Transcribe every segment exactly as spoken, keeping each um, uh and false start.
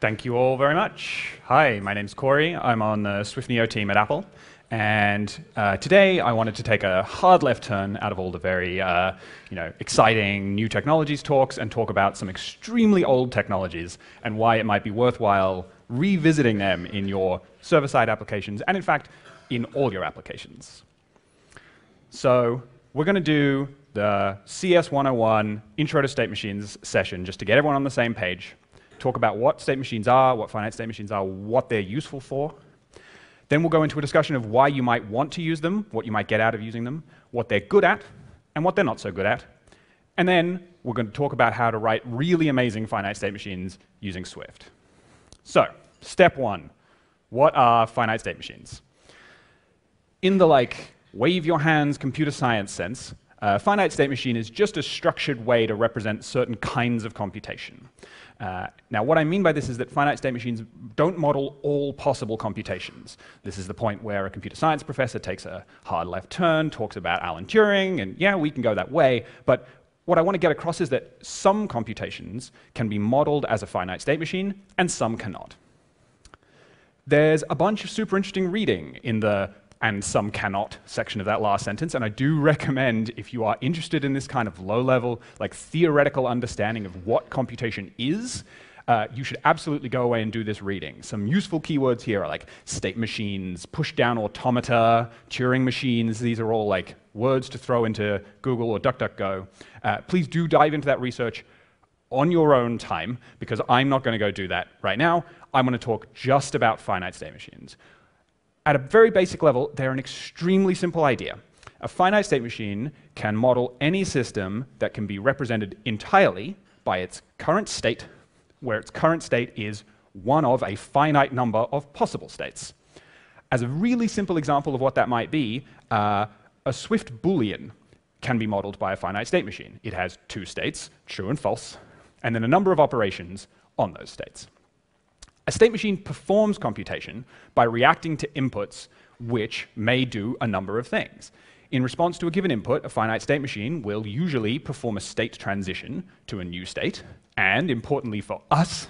Thank you all very much. Hi, my name's Corey. I'm on the SwiftNIO team at Apple. And uh, today, I wanted to take a hard left turn out of all the very uh, you know, exciting new technologies talks and talk about some extremely old technologies and why it might be worthwhile revisiting them in your server-side applications and, in fact, in all your applications. So we're going to do the C S one oh one Intro to State Machines session just to get everyone on the same page. Talk about what state machines are, what finite state machines are, what they're useful for. Then we'll go into a discussion of why you might want to use them, what you might get out of using them, what they're good at, and what they're not so good at. And then we're going to talk about how to write really amazing finite state machines using Swift. So, step one, what are finite state machines? In the like wave your hands computer science sense, a finite state machine is just a structured way to represent certain kinds of computation. Uh, now, what I mean by this is that finite state machines don't model all possible computations. This is the point where a computer science professor takes a hard left turn, talks about Alan Turing, and yeah, we can go that way, but what I want to get across is that some computations can be modeled as a finite state machine, and some cannot. There's a bunch of super interesting reading in the and some cannot section of that last sentence, and I do recommend, if you are interested in this kind of low-level, like theoretical understanding of what computation is, uh, you should absolutely go away and do this reading. Some useful keywords here are like state machines, push-down automata, Turing machines. These are all like words to throw into Google or DuckDuckGo. Uh, please do dive into that research on your own time, because I'm not going to go do that right now. I'm going to talk just about finite state machines. At a very basic level, they're an extremely simple idea. A finite state machine can model any system that can be represented entirely by its current state, where its current state is one of a finite number of possible states. As a really simple example of what that might be, uh, a Swift Boolean can be modeled by a finite state machine. It has two states, true and false, and then a number of operations on those states. A state machine performs computation by reacting to inputs which may do a number of things. In response to a given input, a finite state machine will usually perform a state transition to a new state, and importantly for us,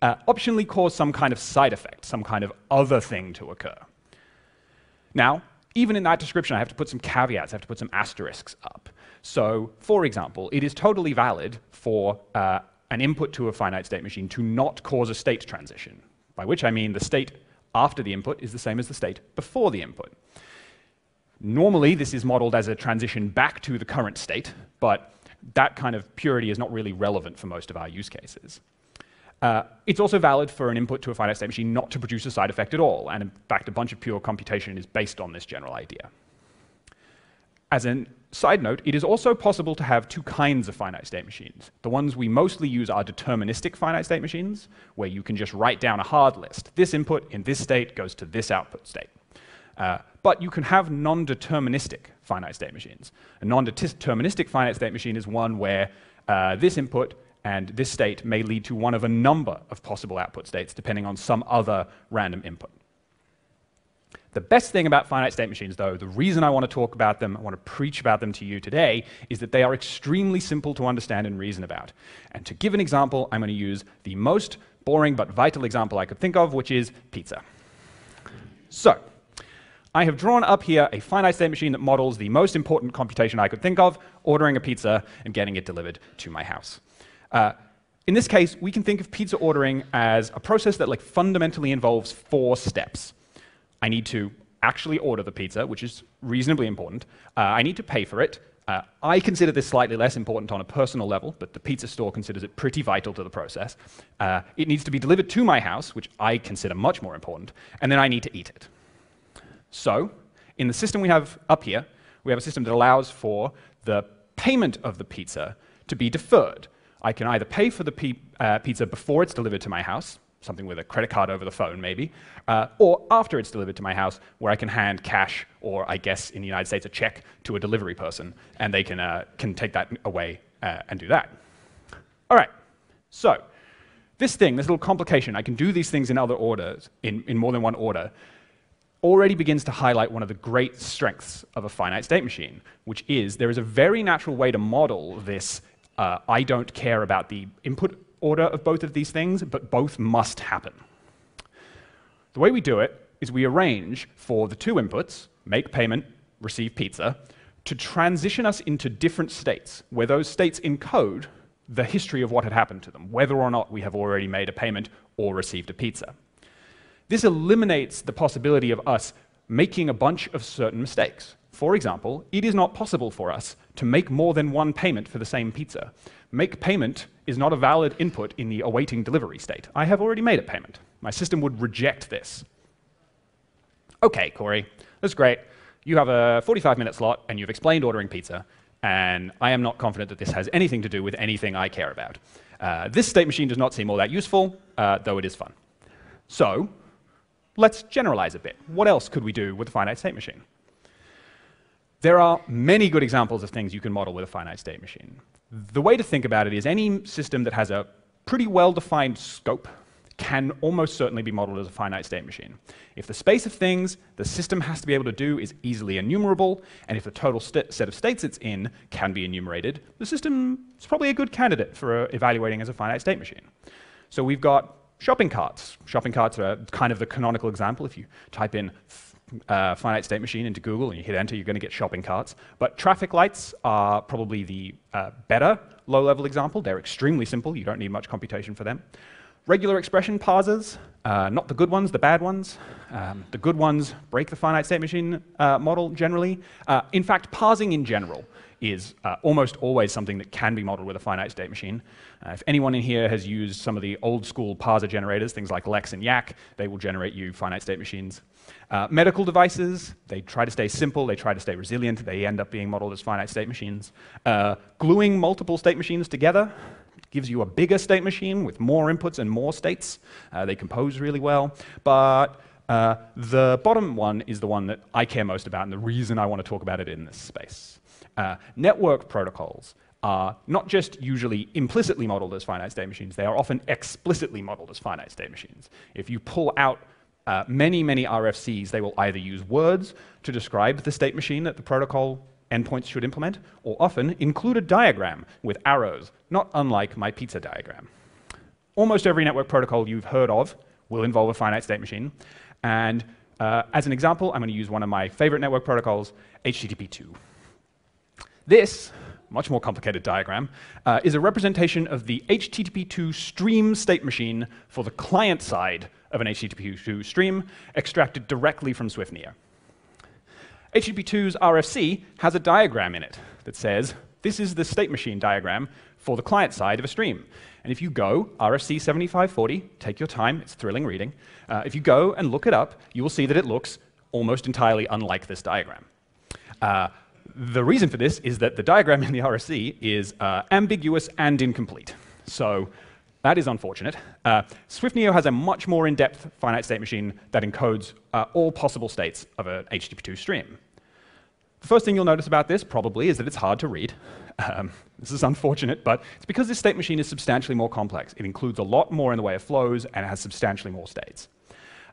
uh, optionally cause some kind of side effect, some kind of other thing to occur. Now, even in that description, I have to put some caveats, I have to put some asterisks up. So, for example, it is totally valid for uh, an input to a finite state machine to not cause a state transition, by which I mean the state after the input is the same as the state before the input. Normally, this is modeled as a transition back to the current state, but that kind of purity is not really relevant for most of our use cases. Uh, it's also valid for an input to a finite state machine not to produce a side effect at all, and in fact, a bunch of pure computation is based on this general idea. As an side note, it is also possible to have two kinds of finite state machines. The ones we mostly use are deterministic finite state machines, where you can just write down a hard list. This input in this state goes to this output state. Uh, but you can have non-deterministic finite state machines. A non-deterministic finite state machine is one where uh, this input and this state may lead to one of a number of possible output states, depending on some other random input. The best thing about finite state machines, though, the reason I want to talk about them, I want to preach about them to you today, is that they are extremely simple to understand and reason about. And to give an example, I'm going to use the most boring but vital example I could think of, which is pizza. So, I have drawn up here a finite state machine that models the most important computation I could think of, ordering a pizza and getting it delivered to my house. Uh, in this case, we can think of pizza ordering as a process that like, fundamentally involves four steps. I need to actually order the pizza, which is reasonably important. Uh, I need to pay for it. Uh, I consider this slightly less important on a personal level, but the pizza store considers it pretty vital to the process. Uh, it needs to be delivered to my house, which I consider much more important, and then I need to eat it. So, in the system we have up here, we have a system that allows for the payment of the pizza to be deferred. I can either pay for the pe- uh, pizza before it's delivered to my house, something with a credit card over the phone, maybe, uh, or after it's delivered to my house, where I can hand cash, or I guess in the United States, a check to a delivery person, and they can, uh, can take that away uh, and do that. All right, so this thing, this little complication, I can do these things in other orders, in, in more than one order, already begins to highlight one of the great strengths of a finite state machine, which is there is a very natural way to model this uh, I don't care about the input order of both of these things, but both must happen. The way we do it is we arrange for the two inputs, make payment, receive pizza, to transition us into different states, where those states encode the history of what had happened to them, whether or not we have already made a payment or received a pizza. This eliminates the possibility of us making a bunch of certain mistakes. For example, it is not possible for us to make more than one payment for the same pizza. Make payment is not a valid input in the awaiting delivery state. I have already made a payment. My system would reject this. Okay, Corey, that's great. You have a forty-five minute slot, and you've explained ordering pizza, and I am not confident that this has anything to do with anything I care about. Uh, this state machine does not seem all that useful, uh, though it is fun. So let's generalize a bit. What else could we do with a finite state machine? There are many good examples of things you can model with a finite state machine. The way to think about it is any system that has a pretty well-defined scope can almost certainly be modeled as a finite state machine. If the space of things the system has to be able to do is easily enumerable, and if the total set of states it's in can be enumerated, the system is probably a good candidate for uh, evaluating as a finite state machine. So we've got shopping carts. Shopping carts are kind of the canonical example. If you type in uh, finite state machine into Google and you hit enter, you're going to get shopping carts. But traffic lights are probably the uh, better low-level example. They're extremely simple. You don't need much computation for them. Regular expression parsers, uh, not the good ones, the bad ones. Um, the good ones break the finite state machine uh, model generally. Uh, in fact, parsing in general is uh, almost always something that can be modeled with a finite state machine. Uh, if anyone in here has used some of the old school parser generators, things like Lex and Yak, they will generate you finite state machines. Uh, medical devices, they try to stay simple, they try to stay resilient, they end up being modeled as finite state machines. Uh, gluing multiple state machines together gives you a bigger state machine with more inputs and more states. Uh, they compose really well, but uh, the bottom one is the one that I care most about and the reason I want to talk about it in this space. Uh, network protocols are not just usually implicitly modeled as finite state machines, they are often explicitly modeled as finite state machines. If you pull out uh, many, many R F Cs, they will either use words to describe the state machine that the protocol endpoints should implement, or often include a diagram with arrows, not unlike my pizza diagram. Almost every network protocol you've heard of will involve a finite state machine, and uh, as an example, I'm going to use one of my favorite network protocols, H T T P two. This, much more complicated diagram, uh, is a representation of the H T T P two stream state machine for the client side of an H T T P two stream, extracted directly from SwiftNIO. H T T P two's R F C has a diagram in it that says, this is the state machine diagram for the client side of a stream. And if you go, R F C seventy-five forty, take your time, it's thrilling reading. Uh, if you go and look it up, you will see that it looks almost entirely unlike this diagram. Uh, The reason for this is that the diagram in the R F C is uh, ambiguous and incomplete. So that is unfortunate. Uh, SwiftNIO has a much more in-depth finite state machine that encodes uh, all possible states of an H T T P two stream. The first thing you'll notice about this, probably, is that it's hard to read. Um, this is unfortunate, but it's because this state machine is substantially more complex. It includes a lot more in the way of flows, and it has substantially more states.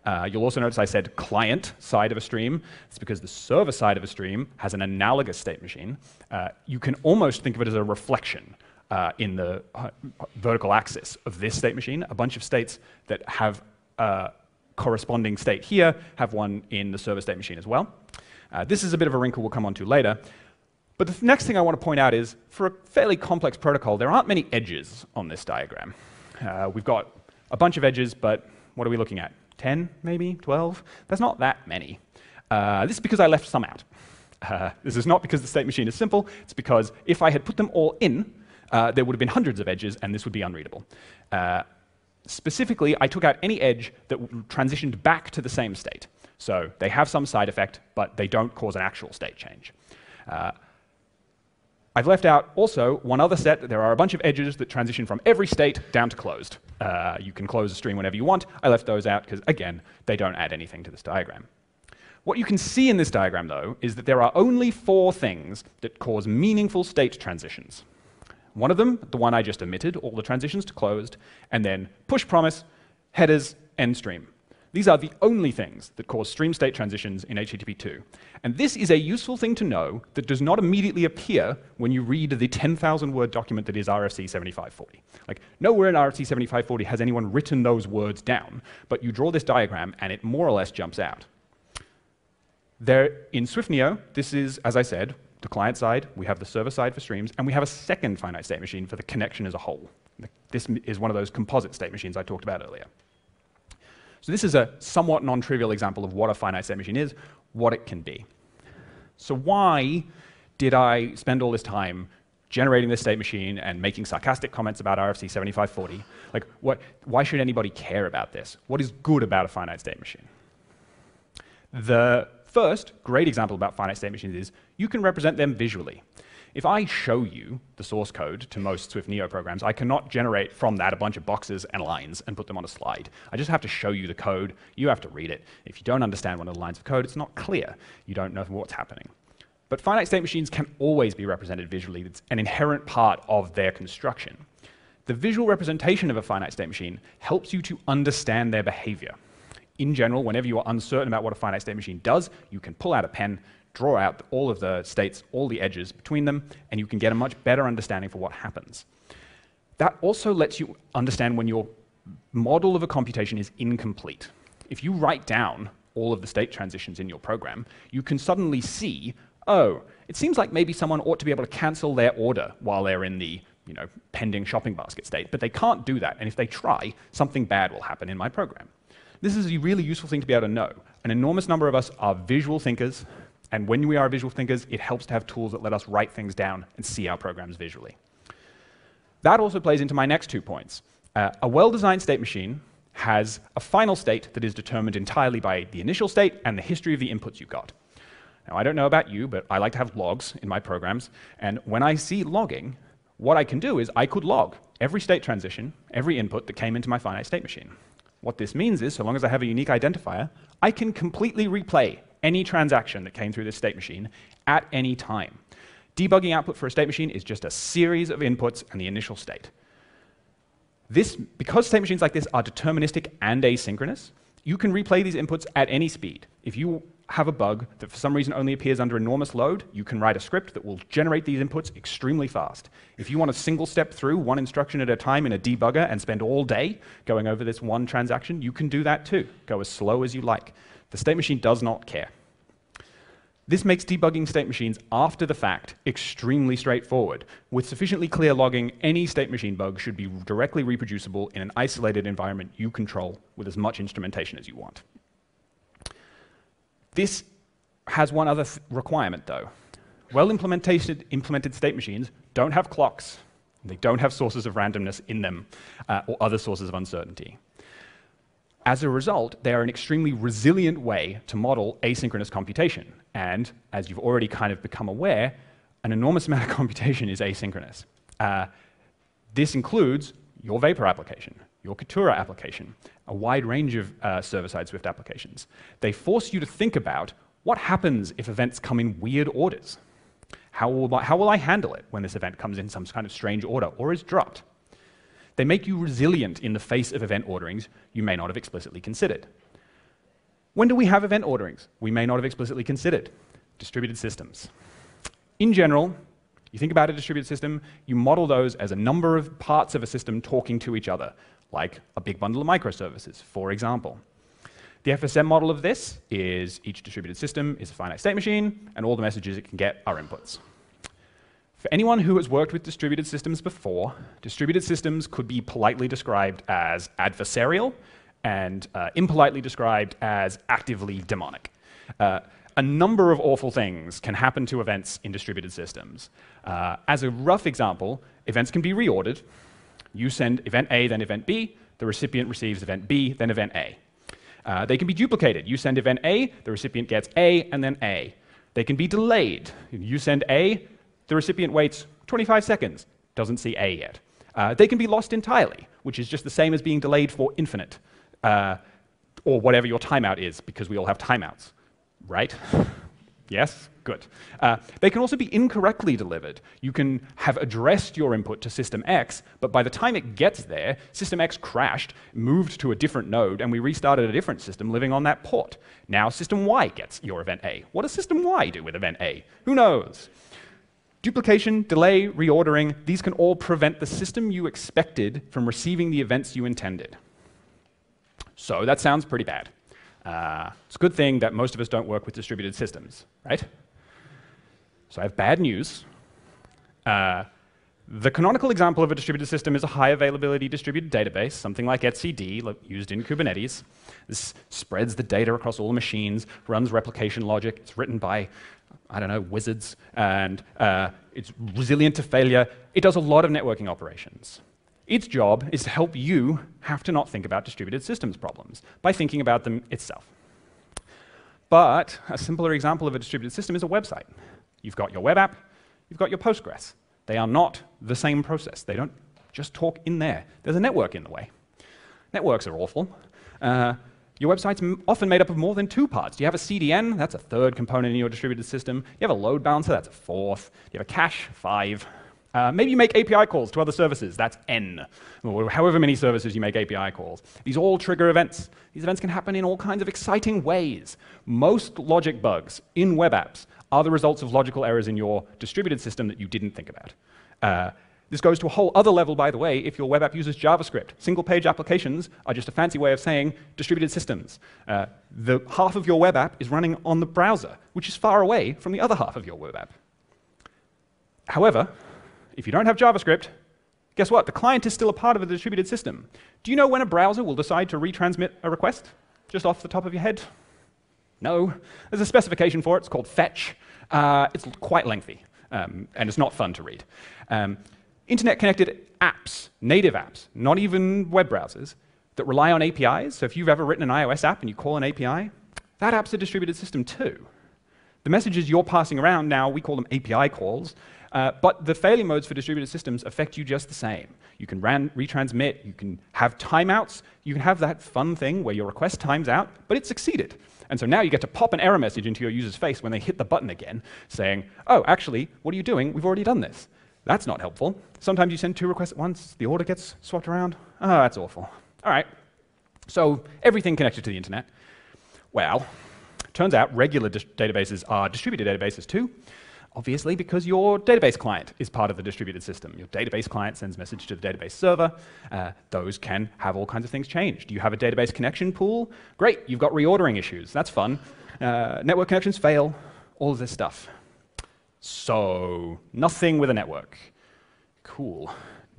Uh, you'll also notice I said client side of a stream. It's because the server side of a stream has an analogous state machine. Uh, you can almost think of it as a reflection uh, in the uh, vertical axis of this state machine. A bunch of states that have a corresponding state here have one in the server state machine as well. Uh, this is a bit of a wrinkle we'll come on to later. But the next thing I want to point out is, for a fairly complex protocol, there aren't many edges on this diagram. Uh, we've got a bunch of edges, but what are we looking at? ten, maybe, twelve? That's not that many. Uh, this is because I left some out. Uh, this is not because the state machine is simple, it's because if I had put them all in, uh, there would have been hundreds of edges, and this would be unreadable. Uh, specifically, I took out any edge that transitioned back to the same state. So they have some side effect, but they don't cause an actual state change. Uh, I've left out also one other set, that there are a bunch of edges that transition from every state down to closed. Uh, you can close a stream whenever you want. I left those out because, again, they don't add anything to this diagram. What you can see in this diagram, though, is that there are only four things that cause meaningful state transitions. One of them, the one I just omitted, all the transitions to closed, and then push promise, headers, end stream. These are the only things that cause stream state transitions in H T T P two. And this is a useful thing to know that does not immediately appear when you read the ten thousand word document that is R F C seventy-five forty. Like, nowhere in R F C seventy-five forty has anyone written those words down, but you draw this diagram and it more or less jumps out. There, in SwiftNIO, this is, as I said, the client side, we have the server side for streams, and we have a second finite state machine for the connection as a whole. This is one of those composite state machines I talked about earlier. So this is a somewhat non-trivial example of what a finite state machine is, what it can be. So why did I spend all this time generating this state machine and making sarcastic comments about R F C seventy-five forty? Like, what, why should anybody care about this? What is good about a finite state machine? The first great example about finite state machines is you can represent them visually. If I show you the source code to most SwiftNIO programs, I cannot generate from that a bunch of boxes and lines and put them on a slide. I just have to show you the code. You have to read it. If you don't understand one of the lines of code, it's not clear. You don't know what's happening. But finite state machines can always be represented visually. It's an inherent part of their construction. The visual representation of a finite state machine helps you to understand their behavior. In general, whenever you are uncertain about what a finite state machine does, you can pull out a pen, draw out all of the states, all the edges between them, and you can get a much better understanding for what happens. That also lets you understand when your model of a computation is incomplete. If you write down all of the state transitions in your program, you can suddenly see, oh, it seems like maybe someone ought to be able to cancel their order while they're in the, you know, pending shopping basket state, but they can't do that, and if they try, something bad will happen in my program. This is a really useful thing to be able to know. An enormous number of us are visual thinkers, and when we are visual thinkers, it helps to have tools that let us write things down and see our programs visually. That also plays into my next two points. Uh, a well-designed state machine has a final state that is determined entirely by the initial state and the history of the inputs you got. Now, I don't know about you, but I like to have logs in my programs, and when I see logging, what I can do is I could log every state transition, every input that came into my finite state machine. What this means is, so long as I have a unique identifier, I can completely replay any transaction that came through this state machine at any time. Debugging output for a state machine is just a series of inputs and the initial state. This, because state machines like this are deterministic and asynchronous, you can replay these inputs at any speed. If you have a bug that for some reason only appears under enormous load, you can write a script that will generate these inputs extremely fast. If you want to single step through one instruction at a time in a debugger and spend all day going over this one transaction, you can do that too. Go as slow as you like. The state machine does not care. This makes debugging state machines after the fact extremely straightforward. With sufficiently clear logging, any state machine bug should be directly reproducible in an isolated environment you control with as much instrumentation as you want. This has one other th- requirement, though. Well-implemented implemented state machines don't have clocks. They don't have sources of randomness in them uh, or other sources of uncertainty. As a result, they are an extremely resilient way to model asynchronous computation. And as you've already kind of become aware, an enormous amount of computation is asynchronous. Uh, this includes your Vapor application, your Kitura application, a wide range of uh, server-side Swift applications. They force you to think about what happens if events come in weird orders. How will, I, how will I handle it when this event comes in some kind of strange order or is dropped? They make you resilient in the face of event orderings you may not have explicitly considered. When do we have event orderings we may not have explicitly considered? Distributed systems. In general, you think about a distributed system, you model those as a number of parts of a system talking to each other, like a big bundle of microservices, for example. The F S M model of this is each distributed system is a finite state machine, and all the messages it can get are inputs. For anyone who has worked with distributed systems before, distributed systems could be politely described as adversarial and uh, impolitely described as actively demonic. Uh, A number of awful things can happen to events in distributed systems. Uh, as a rough example, events can be reordered. You send event A, then event B. The recipient receives event B, then event A. Uh, they can be duplicated. You send event A, the recipient gets A, and then A. They can be delayed. You send A, the recipient waits twenty-five seconds, doesn't see A yet. Uh, they can be lost entirely, which is just the same as being delayed for infinite, uh, or whatever your timeout is, because we all have timeouts. Right? Yes? Good. Uh, they can also be incorrectly delivered. You can have addressed your input to system X, but by the time it gets there, system X crashed, moved to a different node, and we restarted a different system living on that port. Now system Y gets your event A. What does system Y do with event A? Who knows? Duplication, delay, reordering, these can all prevent the system you expected from receiving the events you intended. So that sounds pretty bad. Uh, it's a good thing that most of us don't work with distributed systems, right? So I have bad news. Uh, the canonical example of a distributed system is a high availability distributed database, something like etcd used in Kubernetes. This spreads the data across all the machines, runs replication logic. It's written by, I don't know, wizards, and uh, it's resilient to failure. It does a lot of networking operations. Its job is to help you have to not think about distributed systems problems by thinking about them itself. But a simpler example of a distributed system is a website. You've got your web app, you've got your Postgres. They are not the same process. They don't just talk in there. There's a network in the way. Networks are awful. Uh, Your website's often made up of more than two parts. You have a C D N, that's a third component in your distributed system. You have a load balancer, that's a fourth. You have a cache, five. Uh, maybe you make A P I calls to other services, that's N. Or however many services you make A P I calls. These all trigger events. These events can happen in all kinds of exciting ways. Most logic bugs in web apps are the results of logical errors in your distributed system that you didn't think about. Uh, This goes to a whole other level, by the way, if your web app uses JavaScript. Single-page applications are just a fancy way of saying distributed systems. Uh, the half of your web app is running on the browser, which is far away from the other half of your web app. However, if you don't have JavaScript, guess what? The client is still a part of the distributed system. Do you know when a browser will decide to retransmit a request? Just off the top of your head? No. There's a specification for it. It's called Fetch. Uh, it's quite lengthy, um, and it's not fun to read. Um, Internet-connected apps, native apps, not even web browsers, that rely on A P Is. So if you've ever written an iOS app and you call an A P I, that app's a distributed system too. The messages you're passing around now, we call them A P I calls, uh, but the failure modes for distributed systems affect you just the same. You can ran retransmit, you can have timeouts, you can have that fun thing where your request times out, but it succeeded. And so now you get to pop an error message into your user's face when they hit the button again, saying, oh, actually, what are you doing? We've already done this. That's not helpful. Sometimes you send two requests at once, the order gets swapped around. Oh, that's awful. All right, so everything connected to the internet. Well, turns out regular databases are distributed databases too, obviously because your database client is part of the distributed system. Your database client sends message to the database server. Uh, those can have all kinds of things changed. Do you have a database connection pool? Great, you've got reordering issues. That's fun. Uh, network connections fail, all of this stuff. So, nothing with a network. Cool.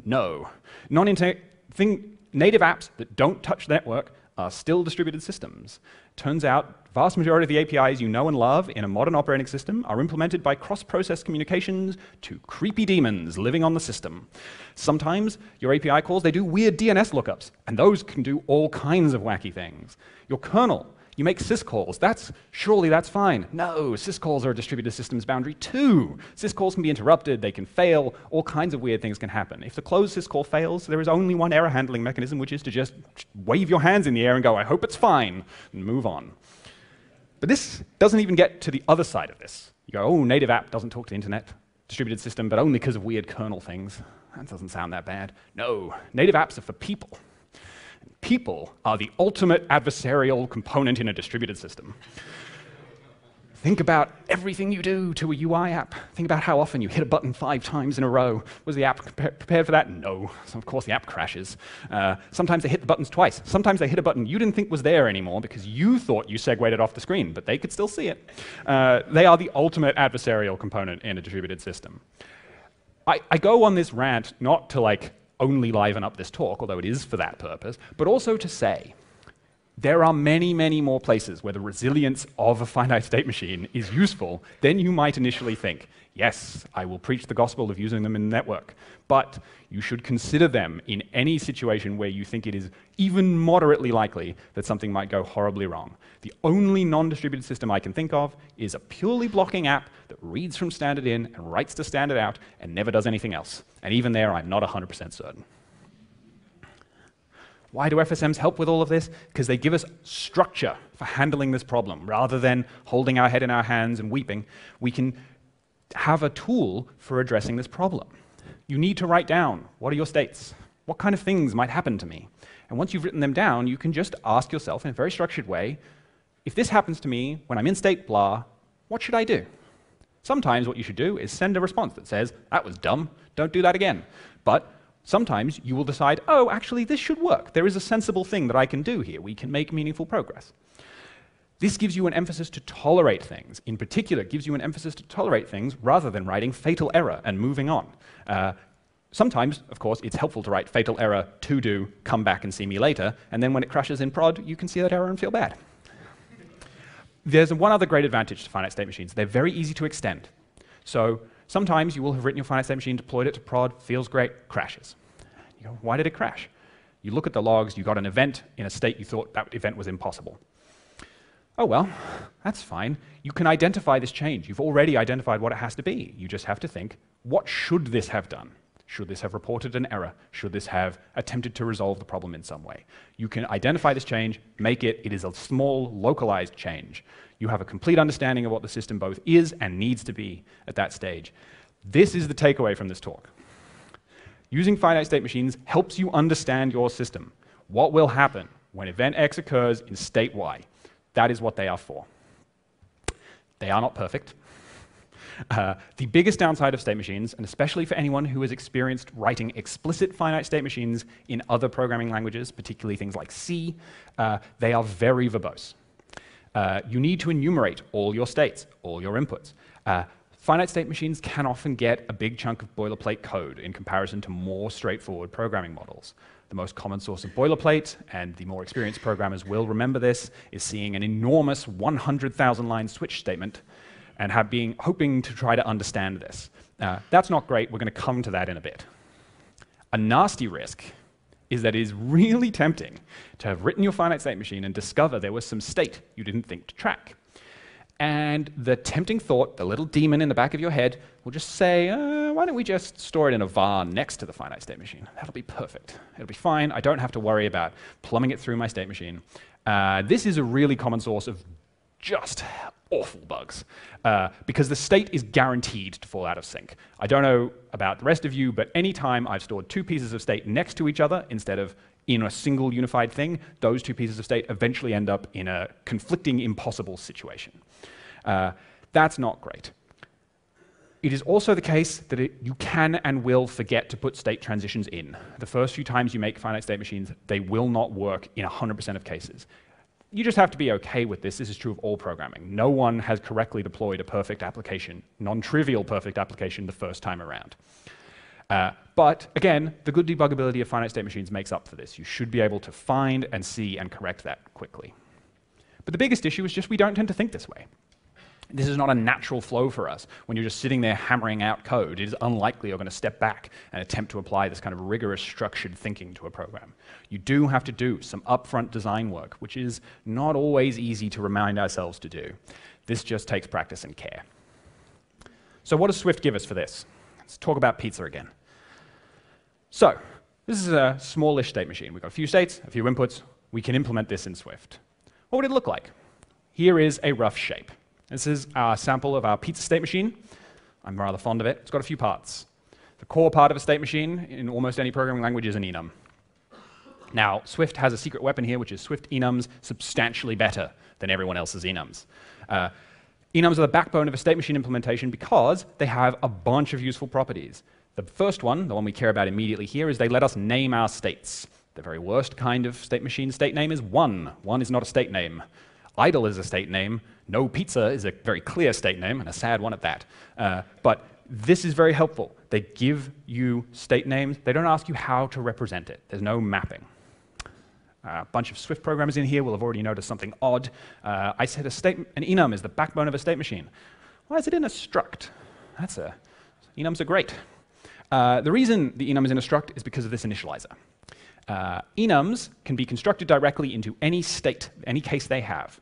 No. Non-inter- thing, native apps that don't touch the network are still distributed systems. Turns out, vast majority of the A P Is you know and love in a modern operating system are implemented by cross-process communications to creepy demons living on the system. Sometimes, your A P I calls, they do weird D N S lookups, and those can do all kinds of wacky things. Your kernel, you make syscalls, that's, surely that's fine. No, syscalls are a distributed systems boundary too. Syscalls can be interrupted, they can fail, all kinds of weird things can happen. If the closed syscall fails, there is only one error handling mechanism, which is to just wave your hands in the air and go, I hope it's fine, and move on. But this doesn't even get to the other side of this. You go, oh, native app doesn't talk to the internet, distributed system, but only because of weird kernel things. That doesn't sound that bad. No, native apps are for people. People are the ultimate adversarial component in a distributed system. Think about everything you do to a U I app. Think about how often you hit a button five times in a row. Was the app prepared for that? No. So of course the app crashes. Uh, sometimes they hit the buttons twice. Sometimes they hit a button you didn't think was there anymore because you thought you segued it off the screen, but they could still see it. Uh, they are the ultimate adversarial component in a distributed system. I, I go on this rant not to like only liven up this talk, although it is for that purpose, but also to say there are many, many more places where the resilience of a finite state machine is useful than you might initially think. Yes, I will preach the gospel of using them in the network, but you should consider them in any situation where you think it is even moderately likely that something might go horribly wrong. The only non-distributed system I can think of is a purely blocking app that reads from standard in and writes to standard out and never does anything else. And even there, I'm not one hundred percent certain. Why do F S Ms help with all of this? Because they give us structure for handling this problem. Rather than holding our head in our hands and weeping, we can have a tool for addressing this problem. You need to write down, what are your states? What kind of things might happen to me? And once you've written them down, you can just ask yourself in a very structured way, if this happens to me when I'm in state blah, what should I do? Sometimes what you should do is send a response that says, that was dumb, don't do that again. But sometimes you will decide, oh, actually, this should work. There is a sensible thing that I can do here. We can make meaningful progress. This gives you an emphasis to tolerate things. In particular, it gives you an emphasis to tolerate things rather than writing fatal error and moving on. Uh, sometimes, of course, it's helpful to write fatal error, to do, come back and see me later. And then when it crashes in prod, you can see that error and feel bad. There's one other great advantage to finite state machines. They're very easy to extend. So sometimes you will have written your finite state machine, deployed it to prod, feels great, crashes. You go, why did it crash? You look at the logs, you got an event in a state you thought that event was impossible. Oh well, that's fine. You can identify this change. You've already identified what it has to be. You just have to think, what should this have done? Should this have reported an error? Should this have attempted to resolve the problem in some way? You can identify this change, make it, it is a small, localized change. You have a complete understanding of what the system both is and needs to be at that stage. This is the takeaway from this talk. Using finite state machines helps you understand your system. What will happen when event X occurs in state Y? That is what they are for. They are not perfect. Uh, the biggest downside of state machines, and especially for anyone who has experienced writing explicit finite state machines in other programming languages, particularly things like C, uh, they are very verbose. Uh, you need to enumerate all your states, all your inputs. Uh, finite state machines can often get a big chunk of boilerplate code in comparison to more straightforward programming models. The most common source of boilerplate, and the more experienced programmers will remember this, is seeing an enormous one hundred thousand line switch statement and have been hoping to try to understand this. Uh, that's not great. We're going to come to that in a bit. A nasty risk is that it is really tempting to have written your finite state machine and discover there was some state you didn't think to track. And the tempting thought, the little demon in the back of your head, will just say, uh, why don't we just store it in a var next to the finite state machine? That'll be perfect. It'll be fine. I don't have to worry about plumbing it through my state machine. Uh, this is a really common source of just awful bugs, uh, because the state is guaranteed to fall out of sync. I don't know about the rest of you, but any time I've stored two pieces of state next to each other instead of in a single unified thing, those two pieces of state eventually end up in a conflicting, impossible situation. Uh, that's not great. It is also the case that it, you can and will forget to put state transitions in. The first few times you make finite state machines, they will not work in one hundred percent of cases. You just have to be okay with this. This is true of all programming. No one has correctly deployed a perfect application, non-trivial perfect application, the first time around. Uh, but again, the good debuggability of finite state machines makes up for this. You should be able to find and see and correct that quickly. But the biggest issue is just we don't tend to think this way. This is not a natural flow for us. When you're just sitting there hammering out code, it is unlikely you're going to step back and attempt to apply this kind of rigorous, structured thinking to a program. You do have to do some upfront design work, which is not always easy to remind ourselves to do. This just takes practice and care. So what does Swift give us for this? Let's talk about pizza again. So this is a smallish state machine. We've got a few states, a few inputs. We can implement this in Swift. What would it look like? Here is a rough shape. This is our sample of our pizza state machine. I'm rather fond of it. It's got a few parts. The core part of a state machine in almost any programming language is an enum. Now, Swift has a secret weapon here, which is Swift enums substantially better than everyone else's enums. Uh, enums are the backbone of a state machine implementation because they have a bunch of useful properties. The first one, the one we care about immediately here, is they let us name our states. The very worst kind of state machine state name is one. One is not a state name. Idle is a state name. No pizza is a very clear state name, and a sad one at that. Uh, but this is very helpful. They give you state names. They don't ask you how to represent it. There's no mapping. Uh, a bunch of Swift programmers in here will have already noticed something odd. Uh, I said a state, an enum is the backbone of a state machine. Why is it in a struct? That's a, enums are great. Uh, the reason the enum is in a struct is because of this initializer. Uh, enums can be constructed directly into any state, any case they have.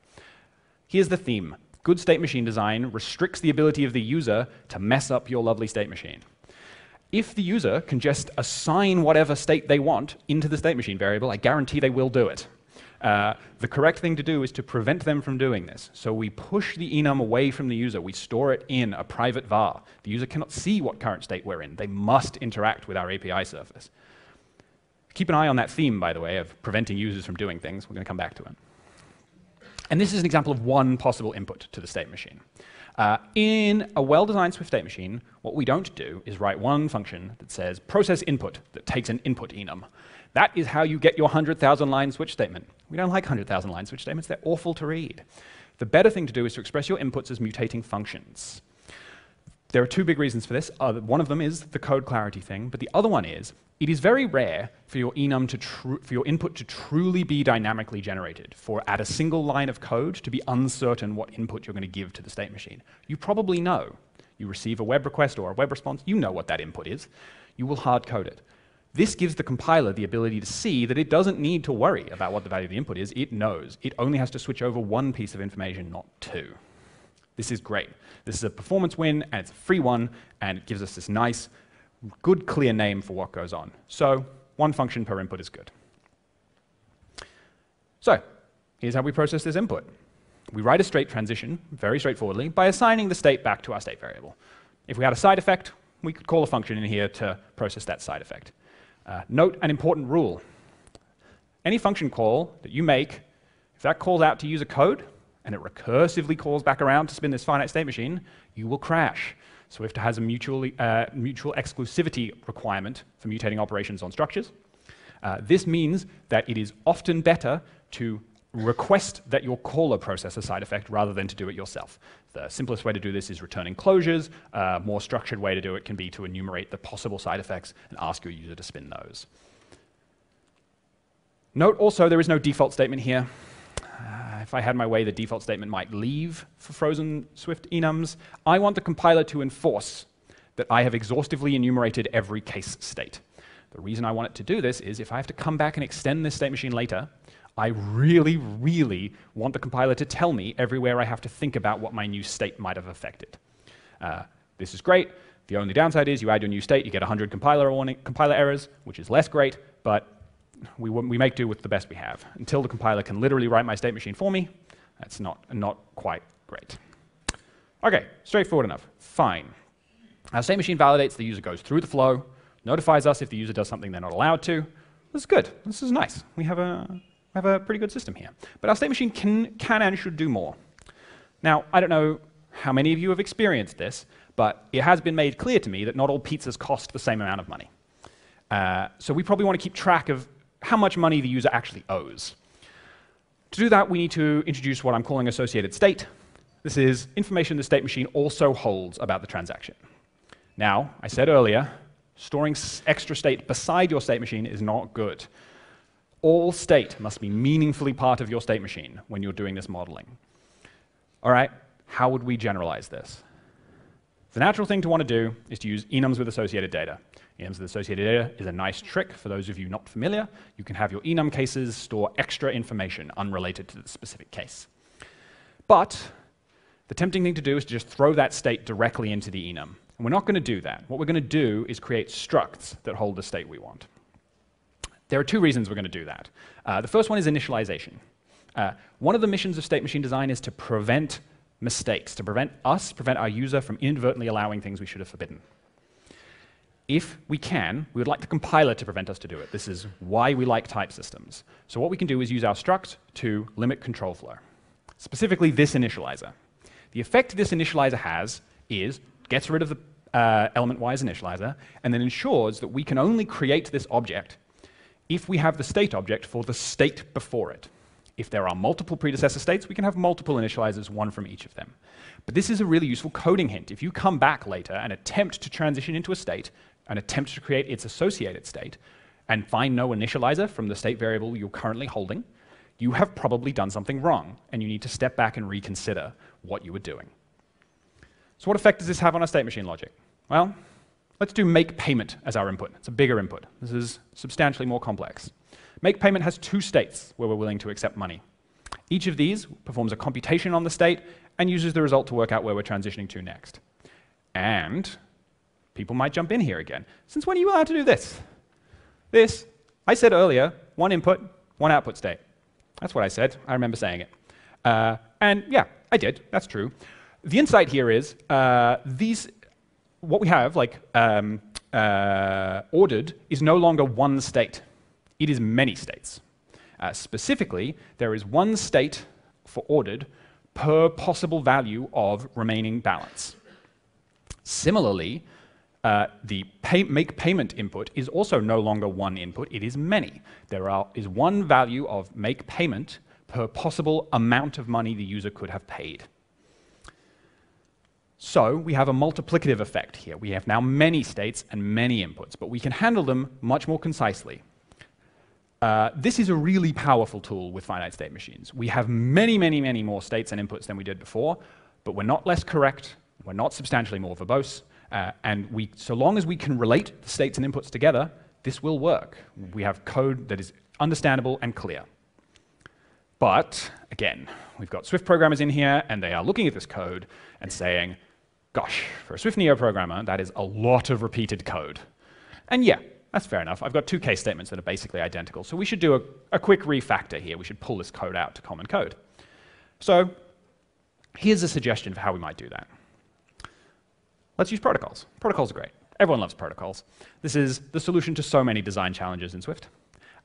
Here's the theme. Good state machine design restricts the ability of the user to mess up your lovely state machine. if the user can just assign whatever state they want into the state machine variable, I guarantee they will do it. Uh, the correct thing to do is to prevent them from doing this. So we push the enum away from the user. We store it in a private var. The user cannot see what current state we're in. They must interact with our A P I service. Keep an eye on that theme, by the way, of preventing users from doing things. We're going to come back to it. And this is an example of one possible input to the state machine. Uh, in a well-designed Swift state machine, what we don't do is write one function that says process input that takes an input enum. That is how you get your one hundred thousand line switch statement. We don't like one hundred thousand line switch statements. They're awful to read. The better thing to do is to express your inputs as mutating functions. There are two big reasons for this. Uh, one of them is the code clarity thing, but the other one is it is very rare for your enum to tru for your input to truly be dynamically generated, for at a single line of code to be uncertain what input you're going to give to the state machine. You probably know. You receive a web request or a web response, you know what that input is. You will hard code it. This gives the compiler the ability to see that it doesn't need to worry about what the value of the input is. It knows. It only has to switch over one piece of information, not two. This is great. This is a performance win, and it's a free one, and it gives us this nice, good, clear name for what goes on. So one function per input is good. So here's how we process this input. We write a state transition, very straightforwardly, by assigning the state back to our state variable. If we had a side effect, we could call a function in here to process that side effect. Uh, note an important rule. Any function call that you make, if that calls out to user code, and it recursively calls back around to spin this finite state machine, you will crash. Swift has a mutually, uh, mutual exclusivity requirement for mutating operations on structures. Uh, this means that it is often better to request that your caller process a side effect rather than to do it yourself. The simplest way to do this is returning closures. A more structured way to do it can be to enumerate the possible side effects and ask your user to spin those. Note also there is no default statement here. Uh, if I had my way, the default statement might leave for frozen Swift enums. I want the compiler to enforce that I have exhaustively enumerated every case state. The reason I want it to do this is if I have to come back and extend this state machine later, I really, really want the compiler to tell me everywhere I have to think about what my new state might have affected. Uh, this is great. The only downside is you add your new state, you get one hundred compiler warning, compiler errors, which is less great, but We, we make do with the best we have. Until the compiler can literally write my state machine for me, that's not, not quite great. OK, straightforward enough. Fine. Our state machine validates, the user goes through the flow, notifies us if the user does something they're not allowed to. This is good. This is nice. We have a, we have a pretty good system here. But our state machine can, can and should do more. Now, I don't know how many of you have experienced this, but it has been made clear to me that not all pizzas cost the same amount of money. Uh, so we probably want to keep track of how much money the user actually owes. To do that, we need to introduce what I'm calling associated state. This is information the state machine also holds about the transaction. Now, I said earlier, storing extra state beside your state machine is not good. All state must be meaningfully part of your state machine when you're doing this modeling. All right, how would we generalize this? The natural thing to want to do is to use enums with associated data. Enums with associated data is a nice trick for those of you not familiar. You can have your enum cases store extra information unrelated to the specific case. But the tempting thing to do is to just throw that state directly into the enum. And we're not going to do that. What we're going to do is create structs that hold the state we want. There are two reasons we're going to do that. Uh, the first one is initialization. Uh, one of the missions of state machine design is to prevent mistakes, to prevent us, prevent our user from inadvertently allowing things we should have forbidden. If we can, we would like the compiler to prevent us to do it. This is why we like type systems. So what we can do is use our struct to limit control flow, specifically this initializer. The effect this initializer has is gets rid of the uh, element-wise initializer and then ensures that we can only create this object if we have the state object for the state before it. If there are multiple predecessor states, we can have multiple initializers, one from each of them. But this is a really useful coding hint. If you come back later and attempt to transition into a state, and attempt to create its associated state, and find no initializer from the state variable you're currently holding, you have probably done something wrong, and you need to step back and reconsider what you were doing. So what effect does this have on our state machine logic? Well, let's do make payment as our input. It's a bigger input. This is substantially more complex. Make payment has two states where we're willing to accept money. Each of these performs a computation on the state and uses the result to work out where we're transitioning to next. And people might jump in here again. Since when are you allowed to do this? This, I said earlier, one input, one output state. That's what I said. I remember saying it. Uh, and yeah, I did. That's true. The insight here is uh, these, what we have, like um, uh, ordered, is no longer one state. It is many states. Uh, specifically, there is one state for ordered per possible value of remaining balance. Similarly, uh, the pay make payment input is also no longer one input, it is many. There are, is one value of make payment per possible amount of money the user could have paid. So we have a multiplicative effect here. We have now many states and many inputs, but we can handle them much more concisely. Uh, this is a really powerful tool with finite state machines. We have many, many, many more states and inputs than we did before, but we're not less correct, we're not substantially more verbose, uh, and we, so long as we can relate the states and inputs together, this will work. We have code that is understandable and clear. But, again, we've got Swift programmers in here, and they are looking at this code and saying, gosh, for a SwiftNIO programmer, that is a lot of repeated code. And yeah, that's fair enough. I've got two case statements that are basically identical, so we should do a, a quick refactor here. We should pull this code out to common code. So here's a suggestion for how we might do that. Let's use protocols. Protocols are great. Everyone loves protocols. This is the solution to so many design challenges in Swift.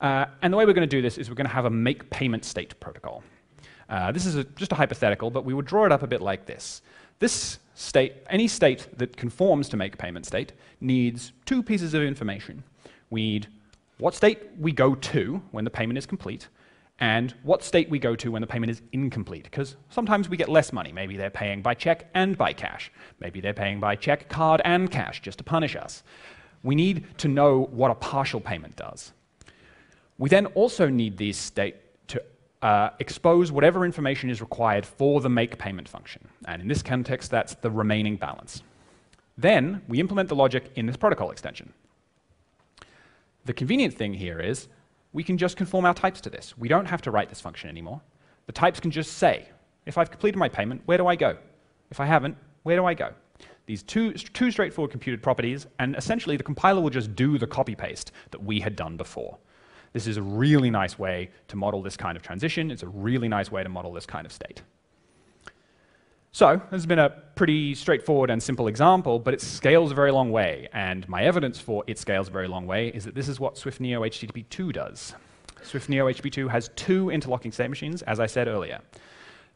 Uh, and the way we're going to do this is we're going to have a make payment state protocol. Uh, this is a, just a hypothetical, but we would draw it up a bit like this. This state, any state that conforms to make payment state, needs two pieces of information. We need what state we go to when the payment is complete, and what state we go to when the payment is incomplete, because sometimes we get less money. Maybe they're paying by check and by cash. Maybe they're paying by check, card, and cash just to punish us. We need to know what a partial payment does. We then also need these state to uh, expose whatever information is required for the make payment function. And in this context, that's the remaining balance. Then we implement the logic in this protocol extension. The convenient thing here is we can just conform our types to this. We don't have to write this function anymore. The types can just say, if I've completed my payment, where do I go? If I haven't, where do I go? These two, two straightforward computed properties, and essentially the compiler will just do the copy-paste that we had done before. This is a really nice way to model this kind of transition. It's a really nice way to model this kind of state. So this has been a pretty straightforward and simple example, but it scales a very long way. And my evidence for it scales a very long way is that this is what SwiftNIO H T T P two does. SwiftNIO H T T P two has two interlocking state machines, as I said earlier.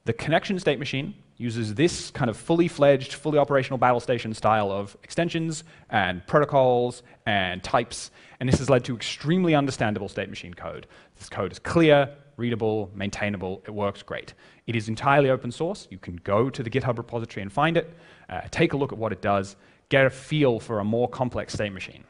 The connection state machine uses this kind of fully fledged, fully operational battle station style of extensions and protocols and types, and this has led to extremely understandable state machine code. This code is clear, readable, maintainable, it works great. It is entirely open source. You can go to the GitHub repository and find it, uh, take a look at what it does, get a feel for a more complex state machine.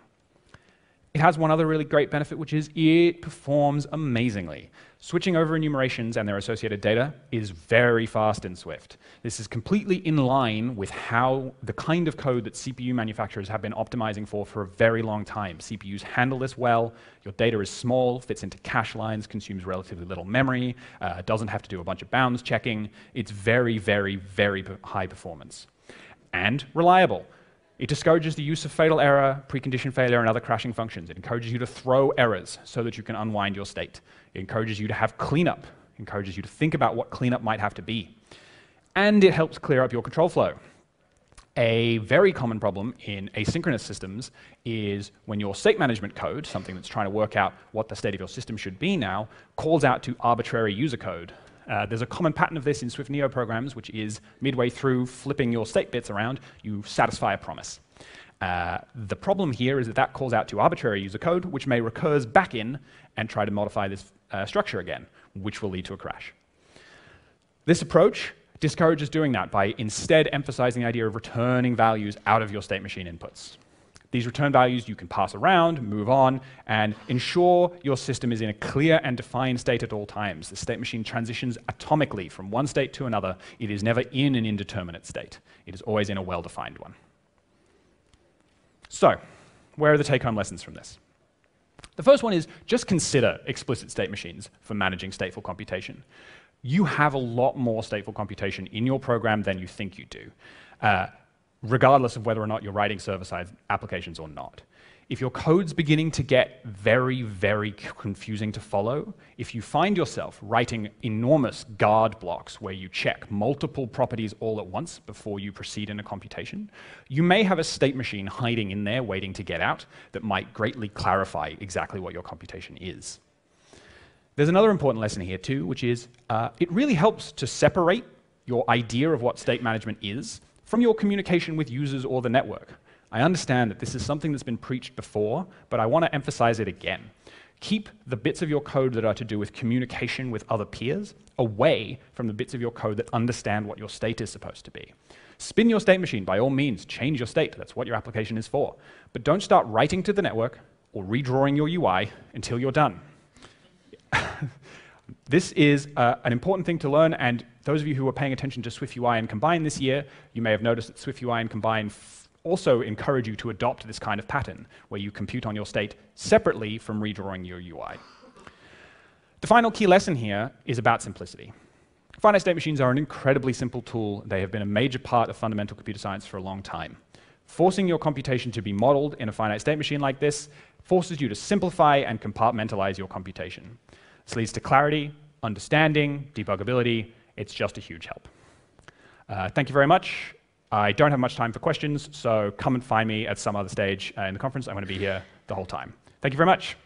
It has one other really great benefit, which is it performs amazingly. Switching over enumerations and their associated data is very fast in Swift. This is completely in line with how the kind of code that C P U manufacturers have been optimizing for for a very long time. C P Us handle this well. Your data is small, fits into cache lines, consumes relatively little memory, uh, doesn't have to do a bunch of bounds checking. It's very, very, very high performance. And reliable. It discourages the use of fatal error, precondition failure, and other crashing functions. It encourages you to throw errors so that you can unwind your state. It encourages you to have cleanup. It encourages you to think about what cleanup might have to be. And it helps clear up your control flow. A very common problem in asynchronous systems is when your state management code, something that's trying to work out what the state of your system should be now, calls out to arbitrary user code. Uh, there's a common pattern of this in SwiftNIO programs, which is midway through flipping your state bits around, you satisfy a promise. Uh, the problem here is that that calls out to arbitrary user code, which may recurs back in and try to modify this uh, structure again, which will lead to a crash. This approach discourages doing that by instead emphasizing the idea of returning values out of your state machine inputs. These return values you can pass around, move on, and ensure your system is in a clear and defined state at all times. The state machine transitions atomically from one state to another. It is never in an indeterminate state. It is always in a well-defined one. So, where are the take-home lessons from this? The first one is just consider explicit state machines for managing stateful computation. You have a lot more stateful computation in your program than you think you do. Uh, regardless of whether or not you're writing server-side applications or not. If your code's beginning to get very, very confusing to follow, if you find yourself writing enormous guard blocks where you check multiple properties all at once before you proceed in a computation, you may have a state machine hiding in there waiting to get out that might greatly clarify exactly what your computation is. There's another important lesson here too, which is uh, it really helps to separate your idea of what state management is from your communication with users or the network. I understand that this is something that's been preached before, but I want to emphasize it again. Keep the bits of your code that are to do with communication with other peers away from the bits of your code that understand what your state is supposed to be. Spin your state machine, by all means, change your state. That's what your application is for. But don't start writing to the network or redrawing your U I until you're done. This is uh, an important thing to learn, and those of you who are paying attention to SwiftUI and Combine this year, you may have noticed that SwiftUI and Combine also encourage you to adopt this kind of pattern, where you compute on your state separately from redrawing your U I. The final key lesson here is about simplicity. Finite state machines are an incredibly simple tool. They have been a major part of fundamental computer science for a long time. Forcing your computation to be modeled in a finite state machine like this forces you to simplify and compartmentalize your computation. This leads to clarity, understanding, debuggability. It's just a huge help. Uh, thank you very much. I don't have much time for questions, so come and find me at some other stage uh, in the conference. I'm going to be here the whole time. Thank you very much.